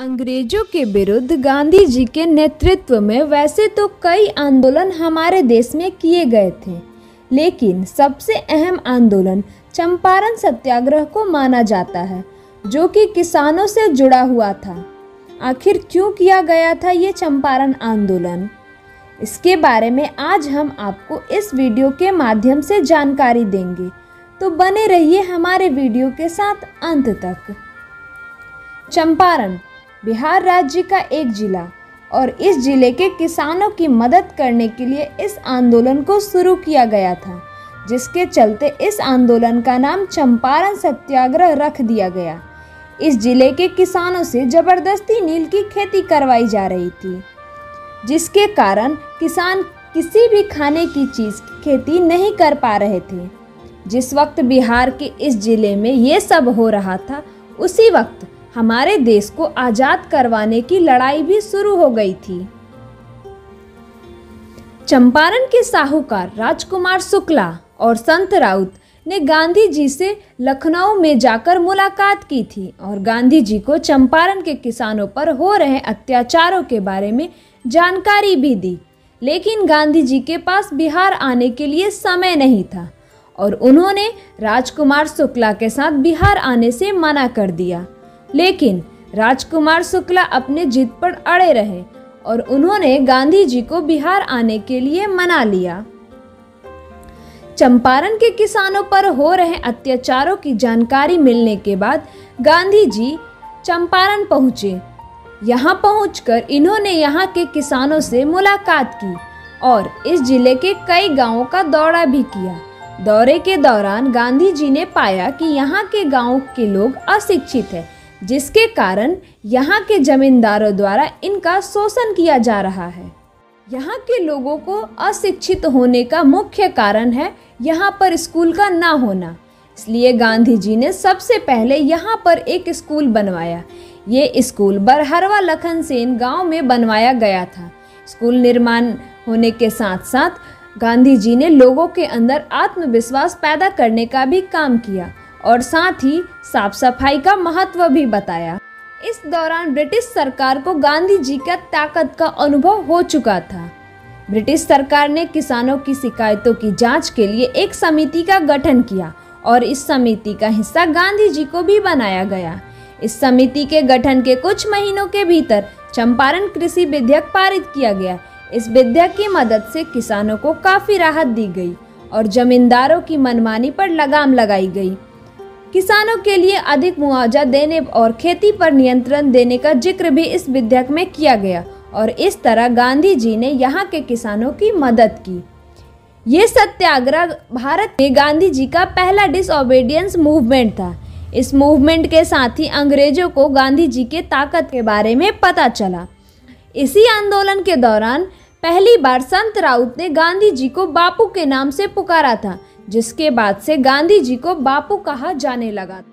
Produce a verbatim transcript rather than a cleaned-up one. अंग्रेजों के विरुद्ध गांधी जी के नेतृत्व में वैसे तो कई आंदोलन हमारे देश में किए गए थे, लेकिन सबसे अहम आंदोलन चंपारण सत्याग्रह को माना जाता है, जो कि किसानों से जुड़ा हुआ था। आखिर क्यों किया गया था ये चंपारण आंदोलन, इसके बारे में आज हम आपको इस वीडियो के माध्यम से जानकारी देंगे, तो बने रहिए हमारे वीडियो के साथ अंत तक। चंपारण बिहार राज्य का एक जिला और इस जिले के किसानों की मदद करने के लिए इस आंदोलन को शुरू किया गया था, जिसके चलते इस आंदोलन का नाम चंपारण सत्याग्रह रख दिया गया। इस जिले के किसानों से जबरदस्ती नील की खेती करवाई जा रही थी, जिसके कारण किसान किसी भी खाने की चीज़ की खेती नहीं कर पा रहे थे। जिस वक्त बिहार के इस जिले में ये सब हो रहा था, उसी वक्त हमारे देश को आज़ाद करवाने की लड़ाई भी शुरू हो गई थी। चंपारण के साहूकार राजकुमार शुक्ला और संत राउत ने गांधी जी से लखनऊ में जाकर मुलाकात की थी और गांधी जी को चंपारण के किसानों पर हो रहे अत्याचारों के बारे में जानकारी भी दी, लेकिन गांधी जी के पास बिहार आने के लिए समय नहीं था और उन्होंने राजकुमार शुक्ला के साथ बिहार आने से मना कर दिया। लेकिन राजकुमार शुक्ला अपने जिद पर अड़े रहे और उन्होंने गांधी जी को बिहार आने के लिए मना लिया। चंपारण के किसानों पर हो रहे अत्याचारों की जानकारी मिलने के बाद गांधी जी चंपारण पहुंचे। यहां पहुंचकर इन्होंने यहां के किसानों से मुलाकात की और इस जिले के कई गांवों का दौरा भी किया। दौरे के दौरान गांधी जी ने पाया कि यहाँ के गाँव के लोग अशिक्षित हैं, जिसके कारण यहाँ के जमींदारों द्वारा इनका शोषण किया जा रहा है। यहाँ के लोगों को अशिक्षित होने का मुख्य कारण है यहाँ पर स्कूल का ना होना। इसलिए गांधी जी ने सबसे पहले यहाँ पर एक स्कूल बनवाया। ये स्कूल बरहरवा लखनसेन गांव में बनवाया गया था। स्कूल निर्माण होने के साथ साथ गांधी जी ने लोगों के अंदर आत्मविश्वास पैदा करने का भी काम किया और साथ ही साफ सफाई का महत्व भी बताया। इस दौरान ब्रिटिश सरकार को गांधी जी का ताकत का अनुभव हो चुका था। ब्रिटिश सरकार ने किसानों की शिकायतों की जांच के लिए एक समिति का गठन किया और इस समिति का हिस्सा गांधी जी को भी बनाया गया। इस समिति के गठन के कुछ महीनों के भीतर चंपारण कृषि विधेयक पारित किया गया। इस विधेयक की मदद से किसानों को काफ़ी राहत दी गई और जमींदारों की मनमानी पर लगाम लगाई गई। किसानों के लिए अधिक मुआवजा देने और खेती पर नियंत्रण देने का जिक्र भी इस विधेयक में किया गया और इस तरह गांधी जी ने यहाँ के किसानों की मदद की। ये सत्याग्रह भारत में गांधी जी का पहला डिसओबीडियंस मूवमेंट था। इस मूवमेंट के साथ ही अंग्रेजों को गांधी जी के ताकत के बारे में पता चला। इसी आंदोलन के दौरान पहली बार संत राउत ने गांधी जी को बापू के नाम से पुकारा था, जिसके बाद से गांधी जी को बापू कहा जाने लगा।